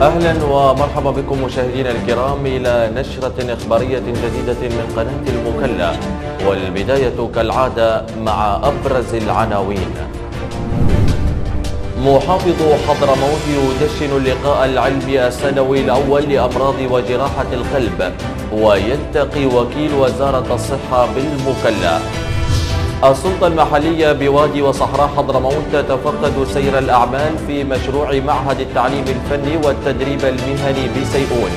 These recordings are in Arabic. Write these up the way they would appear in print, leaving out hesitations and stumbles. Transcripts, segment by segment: أهلا ومرحبا بكم مشاهدينا الكرام إلى نشرة إخبارية جديدة من قناة المكلا، والبداية كالعادة مع أبرز العناوين. محافظ حضرموت يدشن اللقاء العلمي السنوي الأول لأمراض وجراحة القلب، ويلتقي وكيل وزارة الصحة بالمكلا. السلطة المحلية بوادي وصحراء حضرموت تتفقد سير الأعمال في مشروع معهد التعليم الفني والتدريب المهني بسيئون.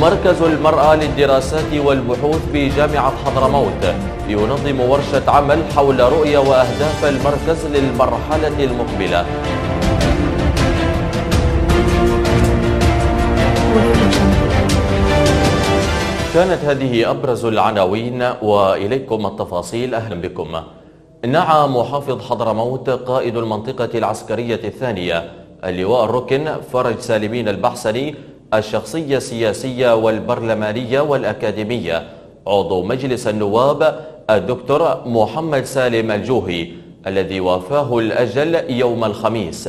مركز المرأة للدراسات والبحوث بجامعة حضرموت ينظم ورشة عمل حول رؤية وأهداف المركز للمرحلة المقبلة. كانت هذه أبرز العناوين وإليكم التفاصيل. أهلا بكم. نعى محافظ حضرموت قائد المنطقة العسكرية الثانية اللواء الركن فرج سالمين البحسني الشخصية السياسية والبرلمانية والأكاديمية عضو مجلس النواب الدكتور محمد سالم الجوهي الذي وافاه الأجل يوم الخميس.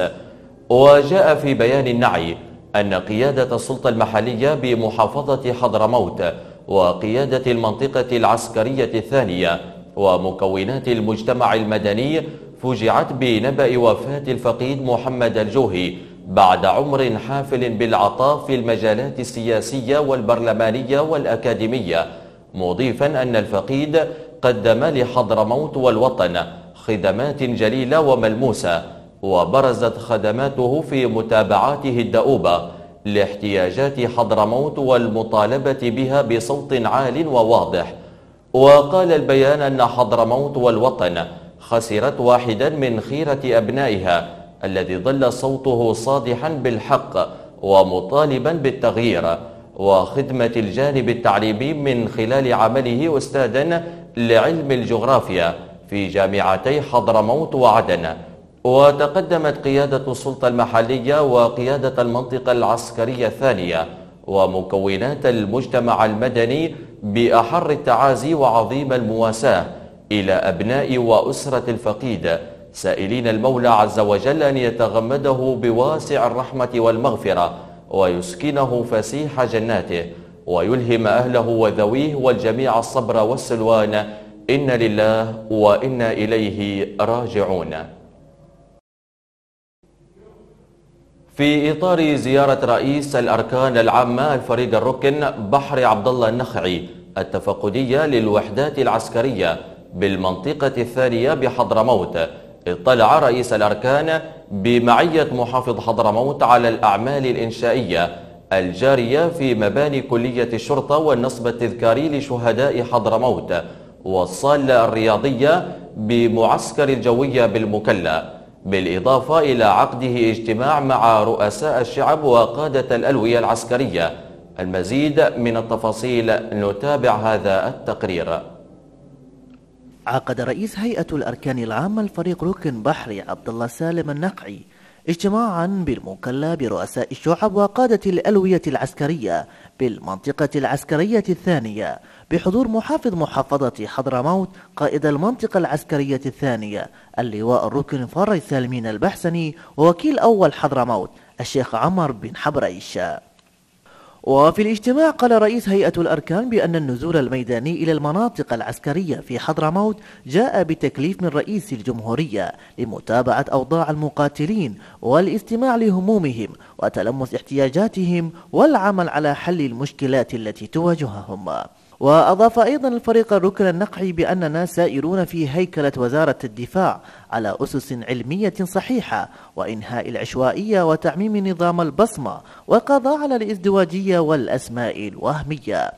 وجاء في بيان النعي أن قيادة السلطة المحلية بمحافظة حضرموت وقيادة المنطقة العسكرية الثانية ومكونات المجتمع المدني فوجعت بنبأ وفاة الفقيد محمد الجوهي بعد عمر حافل بالعطاء في المجالات السياسية والبرلمانية والأكاديمية، مضيفا أن الفقيد قدم لحضرموت والوطن خدمات جليلة وملموسة، وبرزت خدماته في متابعاته الدؤوبة لاحتياجات حضرموت والمطالبة بها بصوت عال وواضح. وقال البيان أن حضرموت والوطن خسرت واحدا من خيرة أبنائها الذي ظل صوته صادحا بالحق ومطالبا بالتغيير وخدمة الجانب التعليمي من خلال عمله أستاذا لعلم الجغرافيا في جامعتي حضرموت وعدن. وتقدمت قيادة السلطة المحلية وقيادة المنطقة العسكرية الثانية ومكونات المجتمع المدني بأحر التعازي وعظيم المواساة إلى أبناء وأسرة الفقيد، سائلين المولى عز وجل أن يتغمده بواسع الرحمة والمغفرة ويسكنه فسيح جناته ويلهم أهله وذويه والجميع الصبر والسلوان، إن لله وإنا إليه راجعون. في إطار زيارة رئيس الأركان العامة الفريق الركن بحري عبد الله النخعي التفقدية للوحدات العسكرية بالمنطقة الثانية بحضرموت، اطلع رئيس الأركان بمعية محافظ حضرموت على الأعمال الإنشائية الجارية في مباني كلية الشرطة والنصب التذكاري لشهداء حضرموت والصالة الرياضية بمعسكر الجوية بالمكلا، بالإضافة إلى عقده اجتماع مع رؤساء الشعب وقادة الألوية العسكرية. المزيد من التفاصيل نتابع هذا التقرير. عقد رئيس هيئة الأركان العامة الفريق ركن بحري عبد الله سالم النقعي اجتماعا بالمكلا برؤساء الشعب وقادة الألوية العسكرية بالمنطقة العسكرية الثانية بحضور محافظ محافظة حضرموت قائد المنطقة العسكرية الثانية اللواء الركن فرج سالمين البحسني ووكيل أول حضرموت الشيخ عمر بن حبريشة. وفي الاجتماع قال رئيس هيئة الأركان بأن النزول الميداني إلى المناطق العسكرية في حضرموت جاء بتكليف من رئيس الجمهورية لمتابعة أوضاع المقاتلين والاستماع لهمومهم وتلمس احتياجاتهم والعمل على حل المشكلات التي تواجههم. وأضاف أيضا الفريق الركن النقعي بأننا سائرون في هيكلة وزارة الدفاع على أسس علمية صحيحة وإنهاء العشوائية وتعميم نظام البصمة والقضاء على الازدواجية والأسماء الوهمية.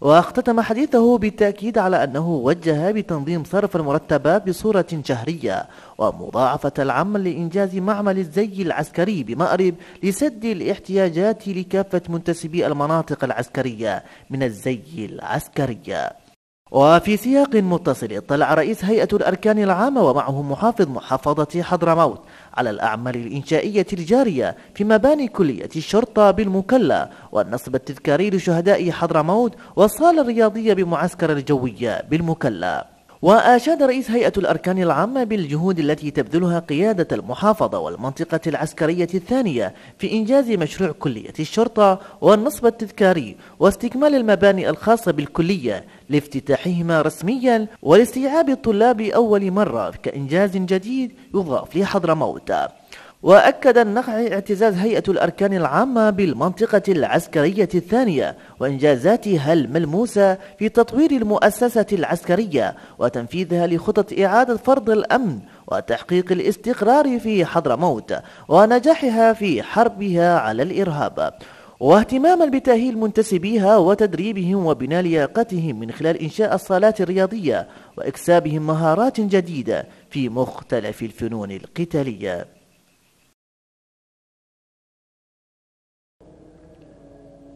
واختتم حديثه بالتأكيد على أنه وجه بتنظيم صرف المرتبات بصورة شهرية ومضاعفة العمل لإنجاز معمل الزي العسكري بمأرب لسد الاحتياجات لكافة منتسبي المناطق العسكرية من الزي العسكرية. وفي سياق متصل اطلع رئيس هيئة الأركان العامة ومعه محافظ محافظة حضرموت على الأعمال الإنشائية الجارية في مباني كلية الشرطة بالمكلا والنصب التذكاري لشهداء حضرموت والصالة الرياضية بمعسكر الجوية بالمكلا. وأشاد رئيس هيئة الأركان العامة بالجهود التي تبذلها قيادة المحافظة والمنطقة العسكرية الثانية في إنجاز مشروع كلية الشرطة والنصب التذكاري واستكمال المباني الخاصة بالكلية لافتتاحهما رسميا ولاستيعاب الطلاب أول مرة كإنجاز جديد يضاف لحضرموت. وأكد النقعي اعتزاز هيئة الأركان العامة بالمنطقة العسكرية الثانية وإنجازاتها الملموسة في تطوير المؤسسة العسكرية وتنفيذها لخطط إعادة فرض الأمن وتحقيق الاستقرار في حضرموت ونجاحها في حربها على الإرهاب، واهتماما بتأهيل منتسبيها وتدريبهم وبناء لياقتهم من خلال إنشاء الصالات الرياضية وإكسابهم مهارات جديدة في مختلف الفنون القتالية.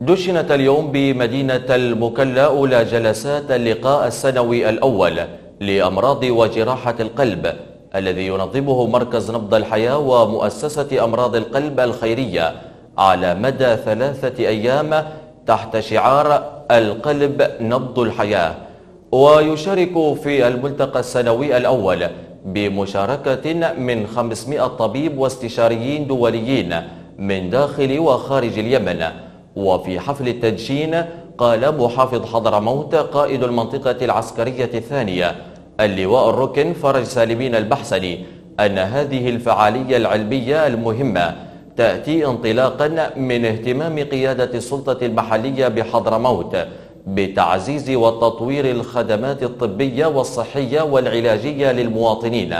دشنت اليوم بمدينة المكلا أولى جلسات اللقاء السنوي الأول لأمراض وجراحة القلب الذي ينظمه مركز نبض الحياة ومؤسسة أمراض القلب الخيرية على مدى 3 أيام تحت شعار القلب نبض الحياة. ويشارك في الملتقى السنوي الأول بمشاركة من 500 طبيب واستشاريين دوليين من داخل وخارج اليمن. وفي حفل التدشين قال محافظ حضرموت قائد المنطقة العسكرية الثانية اللواء الركن فرج سالمين البحسني أن هذه الفعالية العلمية المهمة تأتي انطلاقا من اهتمام قيادة السلطة المحلية بحضرموت بتعزيز وتطوير الخدمات الطبية والصحية والعلاجية للمواطنين.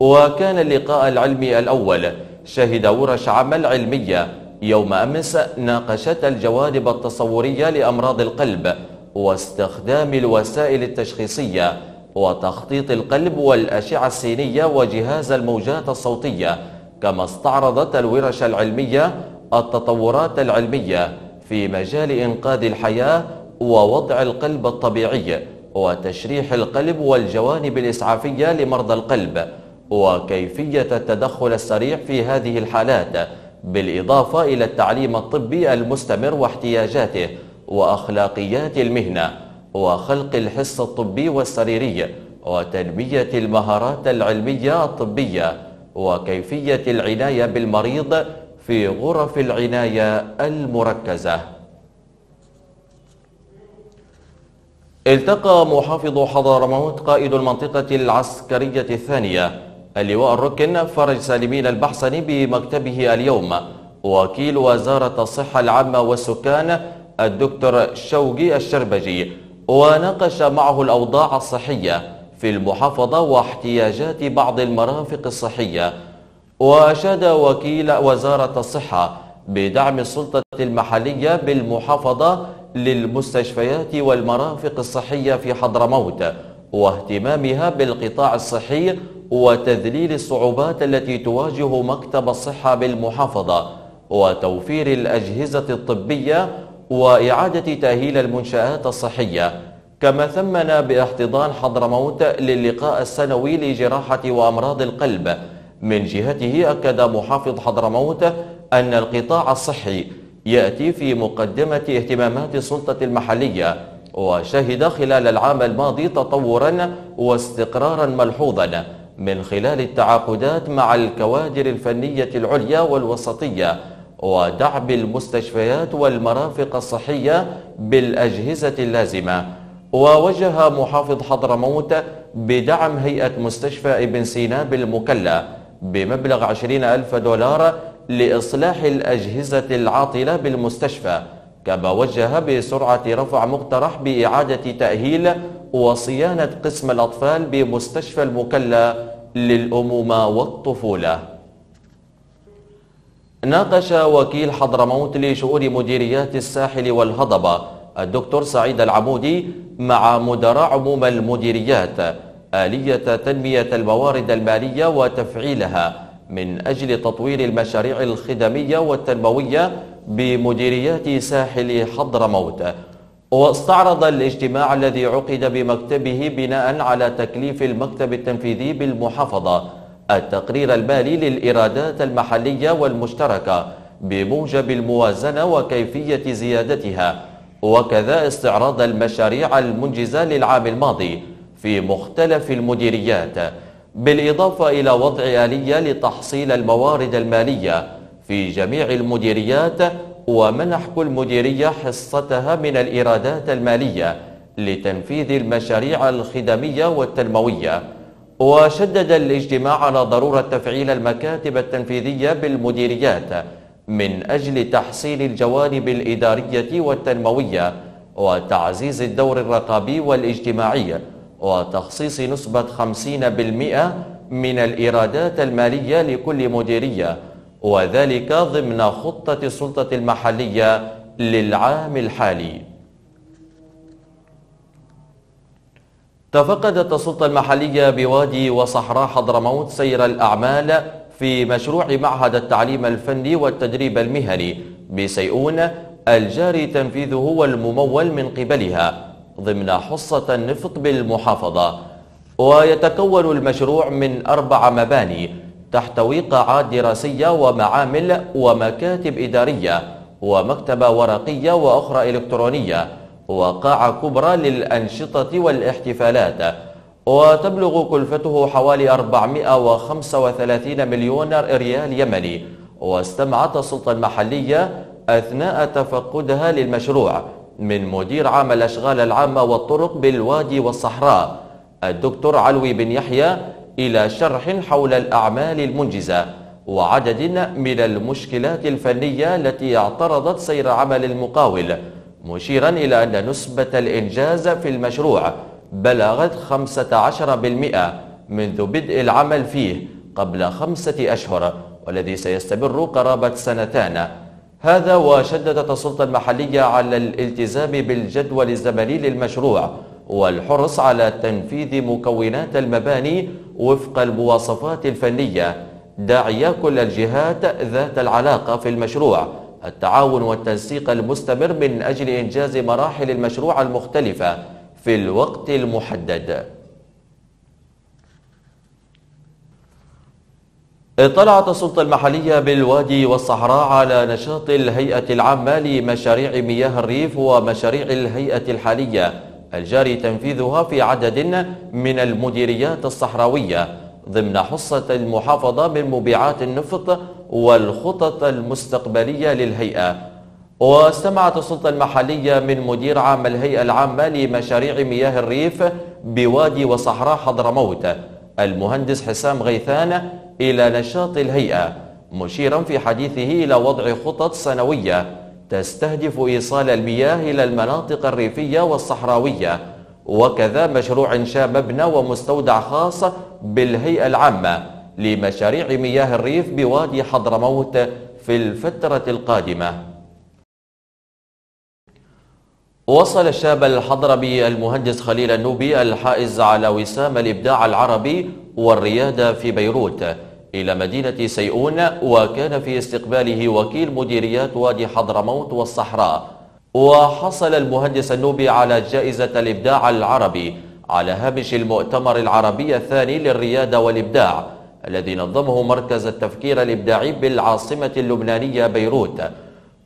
وكان اللقاء العلمي الأول شهد ورش عمل علمية يوم أمس ناقشت الجوانب التصورية لأمراض القلب واستخدام الوسائل التشخيصية وتخطيط القلب والأشعة السينية وجهاز الموجات الصوتية، كما استعرضت الورش العلمية التطورات العلمية في مجال إنقاذ الحياة ووضع القلب الطبيعي وتشريح القلب والجوانب الإسعافية لمرضى القلب وكيفية التدخل السريع في هذه الحالات، بالإضافة إلى التعليم الطبي المستمر واحتياجاته وأخلاقيات المهنة وخلق الحس الطبي والسريري وتنمية المهارات العلمية الطبية وكيفية العناية بالمريض في غرف العناية المركزة. التقى محافظ حضرموت قائد المنطقة العسكرية الثانية اللواء الركن فرج سالمين البحسني بمكتبه اليوم وكيل وزارة الصحة العامة والسكان الدكتور شوقي الشربجي وناقش معه الأوضاع الصحية في المحافظة واحتياجات بعض المرافق الصحية. وأشاد وكيل وزارة الصحة بدعم السلطة المحلية بالمحافظة للمستشفيات والمرافق الصحية في حضرموت واهتمامها بالقطاع الصحي وتذليل الصعوبات التي تواجه مكتب الصحة بالمحافظة وتوفير الأجهزة الطبية وإعادة تأهيل المنشآت الصحية. كما ثمن باحتضان حضرموت للقاء السنوي لجراحة وأمراض القلب. من جهته أكد محافظ حضرموت أن القطاع الصحي يأتي في مقدمة اهتمامات السلطة المحلية وشهد خلال العام الماضي تطورا واستقرارا ملحوظا من خلال التعاقدات مع الكوادر الفنية العليا والوسطية ودعم المستشفيات والمرافق الصحية بالأجهزة اللازمة. ووجه محافظ حضرموت بدعم هيئة مستشفى ابن سينا بالمكلا بمبلغ $20,000 لإصلاح الأجهزة العاطلة بالمستشفى، كما وجه بسرعة رفع مقترح بإعادة تأهيل وصيانة قسم الأطفال بمستشفى المكلا للأمومة والطفولة. ناقش وكيل حضرموت لشؤون مديريات الساحل والهضبة الدكتور سعيد العمودي مع مدراء عموم المديريات آلية تنمية الموارد المالية وتفعيلها من أجل تطوير المشاريع الخدمية والتنموية بمديريات ساحل حضرموت. واستعرض الاجتماع الذي عقد بمكتبه بناء على تكليف المكتب التنفيذي بالمحافظة التقرير المالي للإيرادات المحلية والمشتركة بموجب الموازنة وكيفية زيادتها، وكذا استعراض المشاريع المنجزة للعام الماضي في مختلف المديريات، بالإضافة إلى وضع آلية لتحصيل الموارد المالية في جميع المديريات ومنح كل مديرية حصتها من الإيرادات المالية لتنفيذ المشاريع الخدمية والتنموية. وشدد الاجتماع على ضرورة تفعيل المكاتب التنفيذية بالمديريات من أجل تحصيل الجوانب الإدارية والتنموية وتعزيز الدور الرقابي والاجتماعي وتخصيص نسبة 50% من الإيرادات المالية لكل مديرية، وذلك ضمن خطة السلطة المحلية للعام الحالي. تفقدت السلطة المحلية بوادي وصحراء حضرموت سير الأعمال في مشروع معهد التعليم الفني والتدريب المهني بسيئون الجاري تنفيذه والممول من قبلها ضمن حصة النفط بالمحافظة. ويتكون المشروع من 4 مباني تحتوي قاعات دراسية ومعامل ومكاتب إدارية ومكتبة ورقية وأخرى إلكترونية وقاعة كبرى للأنشطة والاحتفالات، وتبلغ كلفته حوالي 435 مليون ريال يمني. واستمعت السلطة المحلية أثناء تفقدها للمشروع من مدير عام الأشغال العامة والطرق بالوادي والصحراء الدكتور علوي بن يحيى إلى شرح حول الأعمال المنجزة وعدد من المشكلات الفنية التي اعترضت سير عمل المقاول، مشيرا إلى أن نسبة الإنجاز في المشروع بلغت 15% منذ بدء العمل فيه قبل 5 أشهر، والذي سيستمر قرابة 2 سنوات. هذا وشددت السلطة المحلية على الالتزام بالجدول الزمني للمشروع والحرص على تنفيذ مكونات المباني وفق المواصفات الفنية، داعية كل الجهات ذات العلاقة في المشروع التعاون والتنسيق المستمر من أجل إنجاز مراحل المشروع المختلفة في الوقت المحدد. اطلعت السلطة المحلية بالوادي والصحراء على نشاط الهيئة العامة لمشاريع مياه الريف ومشاريع الهيئة الحالية الجاري تنفيذها في عدد من المديريات الصحراوية ضمن حصة المحافظة من مبيعات النفط والخطط المستقبلية للهيئة. واستمعت السلطة المحلية من مدير عام الهيئة العامة لمشاريع مياه الريف بوادي وصحراء حضرموت المهندس حسام غيثان إلى نشاط الهيئة، مشيرا في حديثه إلى وضع خطط سنوية تستهدف إيصال المياه إلى المناطق الريفية والصحراوية، وكذا مشروع إنشاء مبنى ومستودع خاص بالهيئة العامة لمشاريع مياه الريف بوادي حضرموت في الفترة القادمة. وصل الشاب الحضرمي المهندس خليل النوبي الحائز على وسام الإبداع العربي والريادة في بيروت إلى مدينة سيئون، وكان في استقباله وكيل مديريات وادي حضرموت والصحراء. وحصل المهندس النوبي على جائزة الإبداع العربي على هامش المؤتمر العربي الثاني للريادة والإبداع الذي نظمه مركز التفكير الإبداعي بالعاصمة اللبنانية بيروت.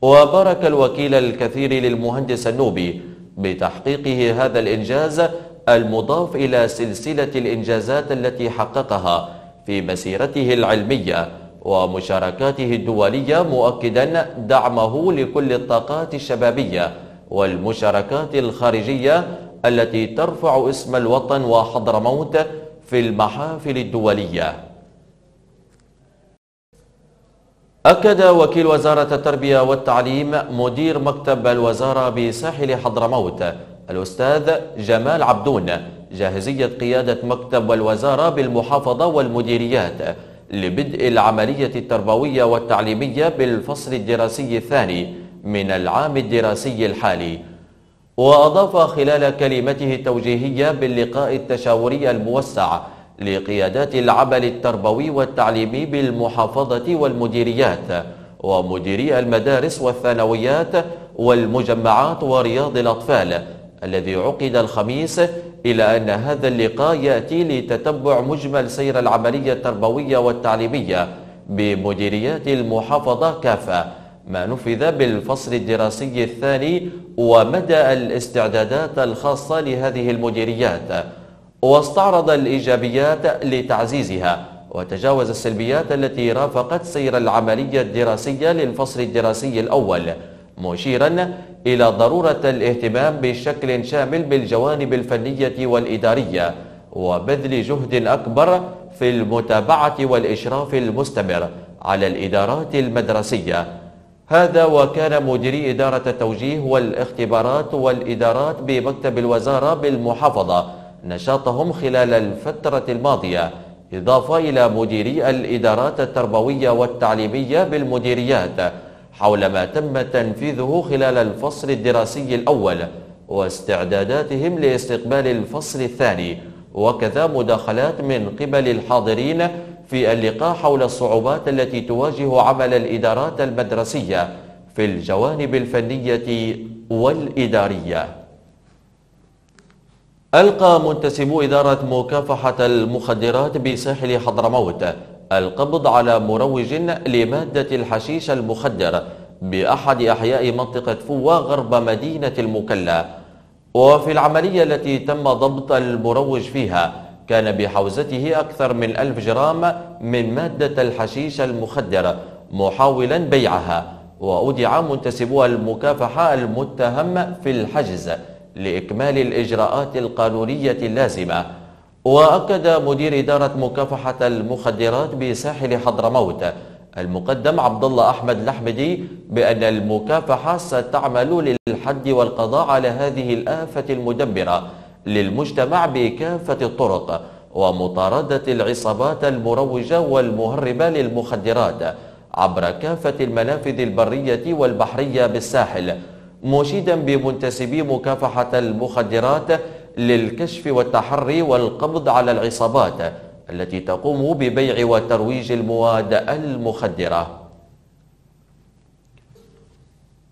وبارك الوكيل الكثير للمهندس النوبي بتحقيقه هذا الإنجاز المضاف إلى سلسلة الإنجازات التي حققها في مسيرته العلمية ومشاركاته الدولية، مؤكدا دعمه لكل الطاقات الشبابية والمشاركات الخارجية التي ترفع اسم الوطن وحضرموت في المحافل الدولية. أكد وكيل وزارة التربية والتعليم مدير مكتب الوزارة بساحل حضرموت الأستاذ جمال عبدون جاهزية قيادة مكتب الوزارة بالمحافظة والمديريات لبدء العملية التربوية والتعليمية بالفصل الدراسي الثاني من العام الدراسي الحالي. وأضاف خلال كلمته التوجيهية باللقاء التشاوري الموسع لقيادات العمل التربوي والتعليمي بالمحافظة والمديريات ومديري المدارس والثانويات والمجمعات ورياض الأطفال الذي عقد الخميس، إلى أن هذا اللقاء يأتي لتتبع مجمل سير العملية التربوية والتعليمية بمديريات المحافظة كافة ما نفذ بالفصل الدراسي الثاني ومدى الاستعدادات الخاصة لهذه المديريات. واستعرض الإيجابيات لتعزيزها، وتجاوز السلبيات التي رافقت سير العملية الدراسية للفصل الدراسي الأول، مشيرا إلى ضرورة الاهتمام بشكل شامل بالجوانب الفنية والإدارية وبذل جهد أكبر في المتابعة والإشراف المستمر على الإدارات المدرسية. هذا وكان مديري إدارة التوجيه والاختبارات والإدارات بمكتب الوزارة بالمحافظة نشاطهم خلال الفترة الماضية، إضافة إلى مديري الإدارات التربوية والتعليمية بالمديريات حول ما تم تنفيذه خلال الفصل الدراسي الأول واستعداداتهم لاستقبال الفصل الثاني، وكذا مداخلات من قبل الحاضرين في اللقاء حول الصعوبات التي تواجه عمل الإدارات المدرسية في الجوانب الفنية والإدارية. ألقى منتسبو إدارة مكافحة المخدرات بساحل حضرموت القبض على مروج لمادة الحشيش المخدر بأحد أحياء منطقة فوة غرب مدينة المكلا، وفي العملية التي تم ضبط المروج فيها كان بحوزته أكثر من 1000 جرام من مادة الحشيش المخدر محاولا بيعها، وأودع منتسبو المكافحة المتهم في الحجز لإكمال الإجراءات القانونية اللازمة. وأكد مدير إدارة مكافحة المخدرات بساحل حضرموت المقدم عبدالله أحمد الأحمدي بأن المكافحة ستعمل للحد والقضاء على هذه الآفة المدمرة للمجتمع بكافة الطرق ومطاردة العصابات المروجة والمهربة للمخدرات عبر كافة المنافذ البرية والبحرية بالساحل، مشيدا بمنتسبي مكافحة المخدرات للكشف والتحري والقبض على العصابات التي تقوم ببيع وترويج المواد المخدرة.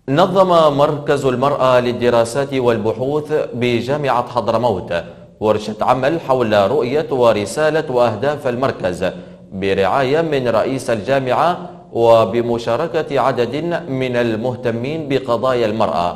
نظم مركز المرأة للدراسات والبحوث بجامعة حضرموت ورشة عمل حول رؤية ورسالة وأهداف المركز برعاية من رئيس الجامعة وبمشاركة عدد من المهتمين بقضايا المرأة.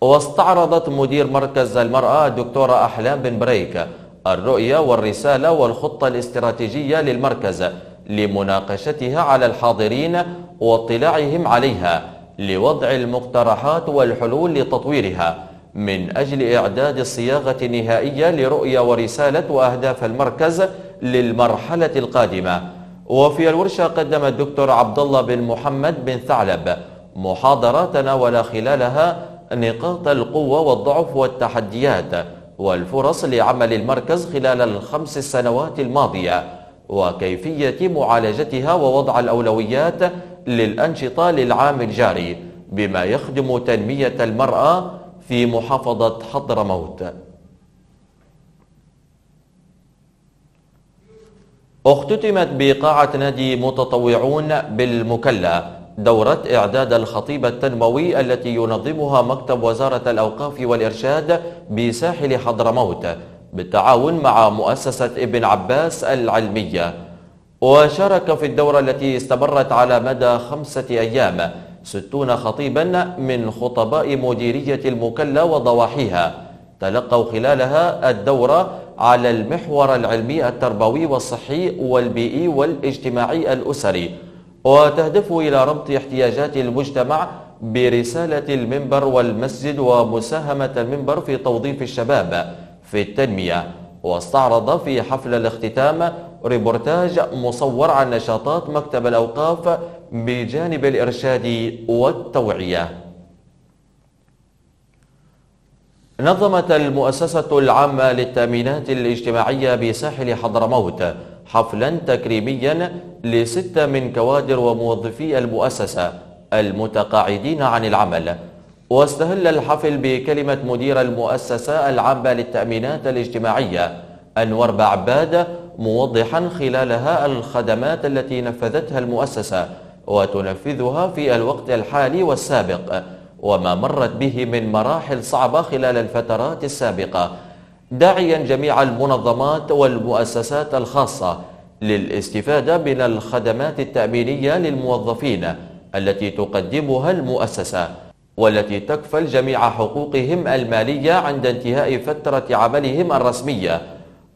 واستعرضت مدير مركز المرأة الدكتورة أحلام بن بريك الرؤية والرسالة والخطة الاستراتيجية للمركز لمناقشتها على الحاضرين واطلاعهم عليها لوضع المقترحات والحلول لتطويرها من أجل إعداد الصياغة النهائية لرؤية ورسالة وأهداف المركز للمرحلة القادمة. وفي الورشة قدم الدكتور عبدالله بن محمد بن ثعلب محاضرة تناول خلالها نقاط القوة والضعف والتحديات والفرص لعمل المركز خلال 5 سنوات الماضية وكيفية معالجتها ووضع الأولويات للأنشطة للعام الجاري بما يخدم تنمية المرأة في محافظة حضرموت. اختتمت بقاعة نادي متطوعون بالمكلا دورة إعداد الخطيب التنموي التي ينظمها مكتب وزارة الأوقاف والإرشاد بساحل حضرموت بالتعاون مع مؤسسة ابن عباس العلمية. وشارك في الدورة التي استمرت على مدى 5 أيام 60 خطيبا من خطباء مديرية المكلا وضواحيها، تلقوا خلالها الدورة على المحور العلمي التربوي والصحي والبيئي والاجتماعي الأسري، وتهدف إلى ربط احتياجات المجتمع برسالة المنبر والمسجد ومساهمة المنبر في توظيف الشباب في التنمية. واستعرض في حفل الاختتام ريبورتاج مصور عن نشاطات مكتب الأوقاف بجانب الإرشاد والتوعية. نظمت المؤسسة العامة للتأمينات الاجتماعية بساحل حضرموت حفلا تكريميا ل6 من كوادر وموظفي المؤسسة المتقاعدين عن العمل. واستهل الحفل بكلمة مدير المؤسسة العامة للتأمينات الاجتماعية أنور باعباد موضحا خلالها الخدمات التي نفذتها المؤسسة وتنفذها في الوقت الحالي والسابق وما مرت به من مراحل صعبة خلال الفترات السابقة، داعيا جميع المنظمات والمؤسسات الخاصة للاستفادة من الخدمات التأمينية للموظفين التي تقدمها المؤسسة والتي تكفل جميع حقوقهم المالية عند انتهاء فترة عملهم الرسمية،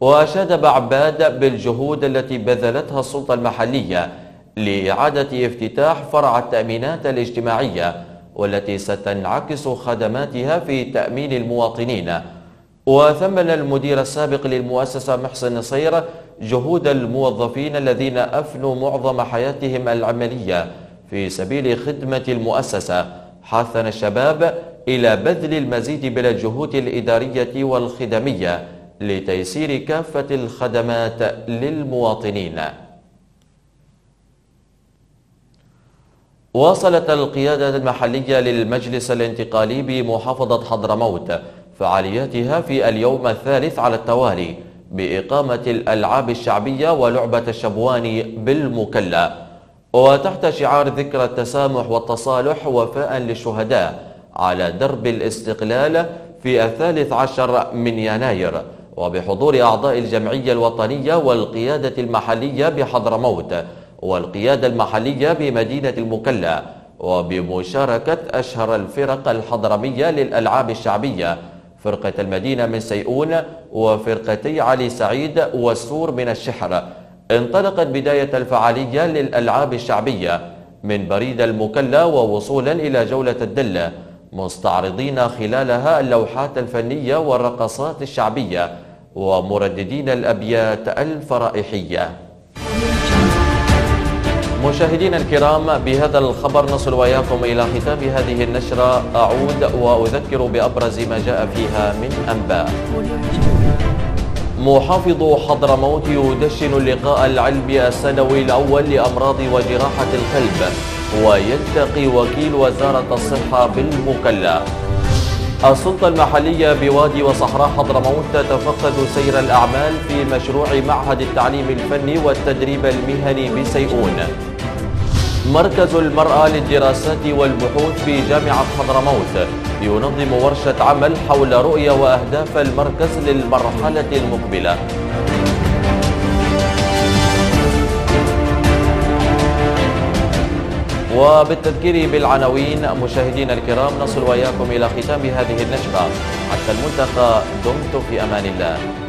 وأشاد باعباد بالجهود التي بذلتها السلطة المحلية لإعادة افتتاح فرع التأمينات الاجتماعية والتي ستنعكس خدماتها في تأمين المواطنين. وثمن المدير السابق للمؤسسة محسن نصير جهود الموظفين الذين أفنوا معظم حياتهم العملية في سبيل خدمة المؤسسة، حثّن الشباب إلى بذل المزيد من الجهود الإدارية والخدمية لتيسير كافة الخدمات للمواطنين. واصلت القيادة المحلية للمجلس الانتقالي بمحافظة حضرموت فعالياتها في اليوم الثالث على التوالي بإقامة الألعاب الشعبية ولعبة الشبوان بالمكلا، وتحت شعار ذكرى التسامح والتصالح وفاء للشهداء على درب الاستقلال في 13 من يناير، وبحضور أعضاء الجمعية الوطنية والقيادة المحلية بحضرموت والقيادة المحلية بمدينة المكلا، وبمشاركة أشهر الفرق الحضرمية للألعاب الشعبية فرقة المدينة من سيئون وفرقتي علي سعيد والسور من الشحر. انطلقت بداية الفعالية للألعاب الشعبية من بريد المكلا ووصولا إلى جولة الدلة، مستعرضين خلالها اللوحات الفنية والرقصات الشعبية ومرددين الأبيات الفرائحية. مشاهدينا الكرام، بهذا الخبر نصل وإياكم إلى ختام هذه النشرة. أعود وأذكر بأبرز ما جاء فيها من أنباء. محافظ حضرموت يدشن اللقاء العلمي السنوي الأول لأمراض وجراحة القلب، ويلتقي وكيل وزارة الصحة بالمكلا. السلطة المحلية بوادي وصحراء حضرموت تتفقد سير الأعمال في مشروع معهد التعليم الفني والتدريب المهني بسيئون. مركز المرأة للدراسات والبحوث في جامعة حضرموت ينظم ورشة عمل حول رؤية وأهداف المركز للمرحلة المقبلة. وبالتذكير بالعناوين مشاهدينا الكرام، نصل وإياكم إلى ختام هذه النشرة. حتى الملتقى، دمتم في أمان الله.